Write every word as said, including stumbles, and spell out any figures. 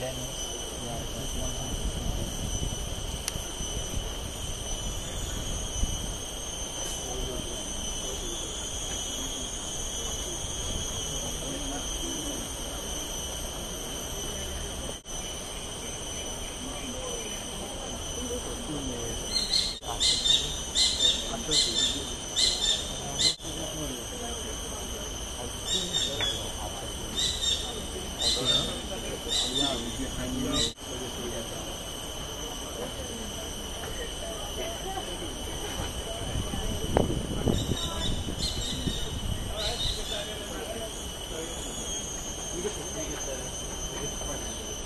then yeah, just one I